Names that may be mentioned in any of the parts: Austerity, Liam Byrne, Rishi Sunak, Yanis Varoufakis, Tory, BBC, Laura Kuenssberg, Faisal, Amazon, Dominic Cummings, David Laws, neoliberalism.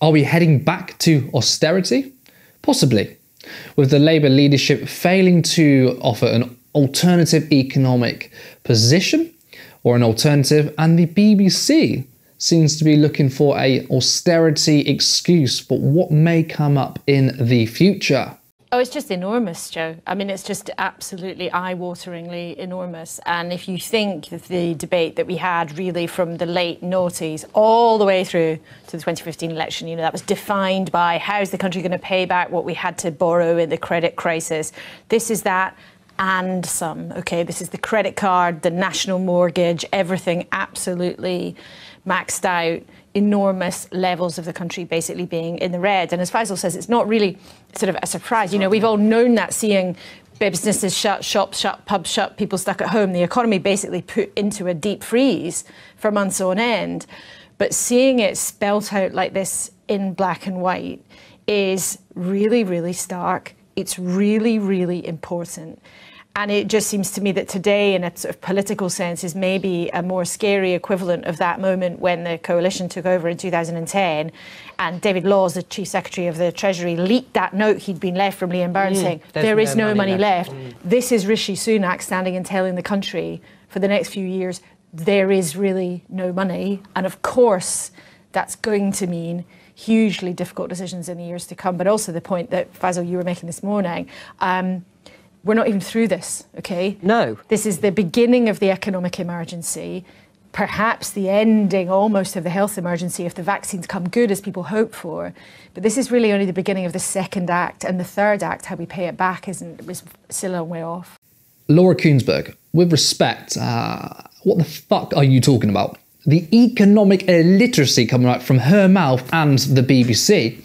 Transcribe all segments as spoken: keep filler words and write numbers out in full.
Are we heading back to austerity? Possibly, with the Labour leadership failing to offer an alternative economic position or an alternative, and the B B C seems to be looking for a austerity excuse. But what may come up in the future? Oh, it's just enormous, Joe. I mean, it's just absolutely eye-wateringly enormous. And if you think of the debate that we had really from the late noughties all the way through to the twenty fifteen election, you know, that was defined by how is the country going to pay back what we had to borrow in the credit crisis. This is that and some, OK? This is the credit card, the national mortgage, everything absolutely maxed out. Enormous levels of the country basically being in the red. And as Faisal says, it's not really sort of a surprise. You know, we've all known that, seeing businesses shut, shops shut, pubs shut, people stuck at home, the economy basically put into a deep freeze for months on end. But seeing it spelt out like this in black and white is really, really stark. It's really, really important. And it just seems to me that today, in a sort of political sense, is maybe a more scary equivalent of that moment when the coalition took over in two thousand ten and David Laws, the Chief Secretary of the Treasury, leaked that note he'd been left from Liam Byrne mm, saying, there is no, no money, money left. left. Mm. This is Rishi Sunak standing and telling the country for the next few years, there is really no money. And of course, that's going to mean hugely difficult decisions in the years to come. But also the point that, Faisal, you were making this morning, um, we're not even through this, OK? No. This is the beginning of the economic emergency, perhaps the ending almost of the health emergency if the vaccines come good as people hope for. But this is really only the beginning of the second act, and the third act, how we pay it back, isn't, is still a long way off. Laura Kuenssberg, with respect, uh, what the fuck are you talking about? The economic illiteracy coming out from her mouth and the B B C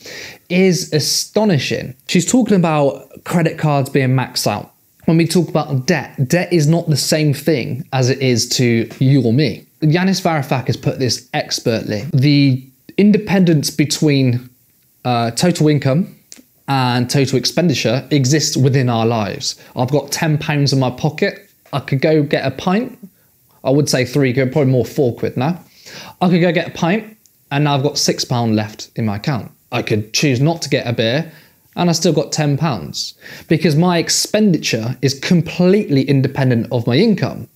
is astonishing. She's talking about credit cards being maxed out. When we talk about debt, debt is not the same thing as it is to you or me. Yanis Varoufakis put this expertly. The independence between uh, total income and total expenditure exists within our lives. I've got ten pounds in my pocket. I could go get a pint. I would say three, probably more four quid now. I could go get a pint and now I've got six pounds left in my account. I could choose not to get a beer and I still got ten pounds because my expenditure is completely independent of my income,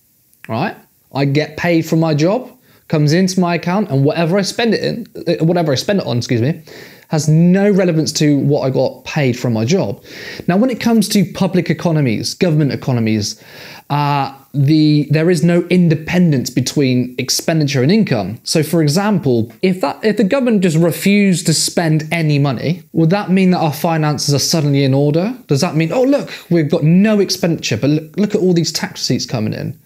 right? I get paid from my job, comes into my account, and whatever I spend it in, whatever I spend it on, excuse me, has no relevance to what I got paid from my job. Now, when it comes to public economies, government economies, uh, the there is no independence between expenditure and income. So, for example, if that if the government just refused to spend any money, would that mean that our finances are suddenly in order? Does that mean, oh, look, we've got no expenditure, but look, look at all these tax receipts coming in?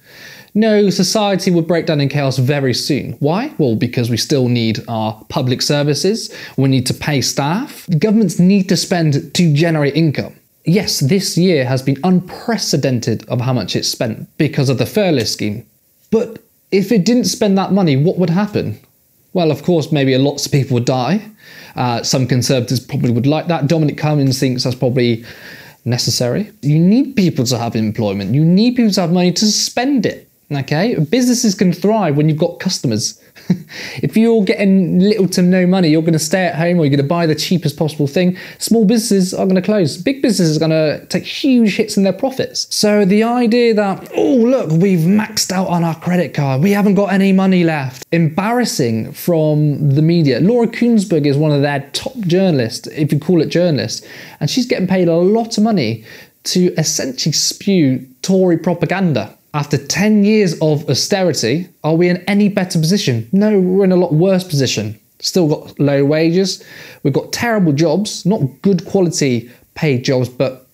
No, society would break down in chaos very soon. Why? Well, because we still need our public services. We need to pay staff. Governments need to spend to generate income. Yes, this year has been unprecedented of how much it's spent because of the furlough scheme. But if it didn't spend that money, what would happen? Well, of course, maybe lots of people would die. Uh, some Conservatives probably would like that. Dominic Cummings thinks that's probably necessary. You need people to have employment. You need people to have money to spend it. Okay, businesses can thrive when you've got customers. If you're getting little to no money, you're going to stay at home or you're going to buy the cheapest possible thing. Small businesses are going to close. Big businesses are going to take huge hits in their profits. So the idea that, oh, look, we've maxed out on our credit card. We haven't got any money left. Embarrassing from the media. Laura Kuenssberg is one of their top journalists, if you call it journalists, and she's getting paid a lot of money to essentially spew Tory propaganda. After ten years of austerity, are we in any better position? No, we're in a lot worse position. Still got low wages. We've got terrible jobs, not good quality paid jobs, but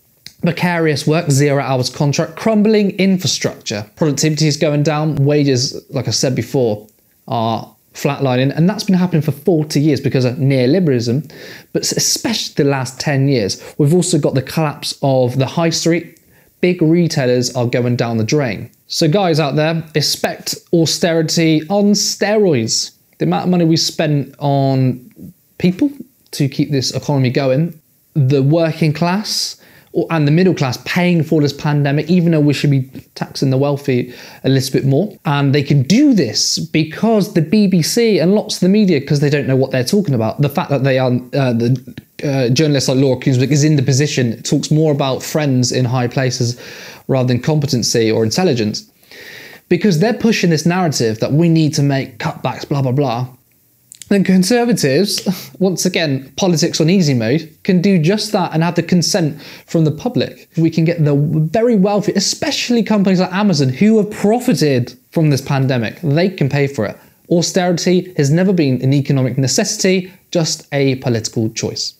precarious work, zero hours contract, crumbling infrastructure. Productivity is going down. Wages, like I said before, are flatlining. And that's been happening for forty years because of neoliberalism, but especially the last ten years. We've also got the collapse of the high street. Big retailers are going down the drain. So guys out there, expect austerity on steroids. The amount of money we spend on people to keep this economy going, the working class, and the middle class paying for this pandemic, even though we should be taxing the wealthy a little bit more. And they can do this because the B B C and lots of the media, because they don't know what they're talking about. The fact that they are uh, the uh, journalists like Laura Kuenssberg is in the position, talks more about friends in high places rather than competency or intelligence, because they're pushing this narrative that we need to make cutbacks, blah, blah, blah. Then Conservatives, once again, politics on easy mode, can do just that and have the consent from the public. We can get the very wealthy, especially companies like Amazon, who have profited from this pandemic. They can pay for it. Austerity has never been an economic necessity, just a political choice.